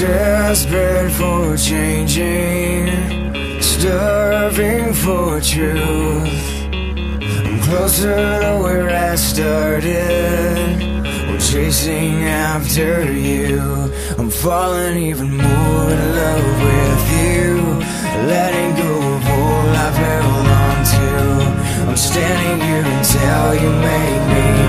Desperate for changing, starving for truth. I'm closer to where I started. I'm chasing after you. I'm falling even more in love with you, letting go of all I've held on to. I'm standing here until you make me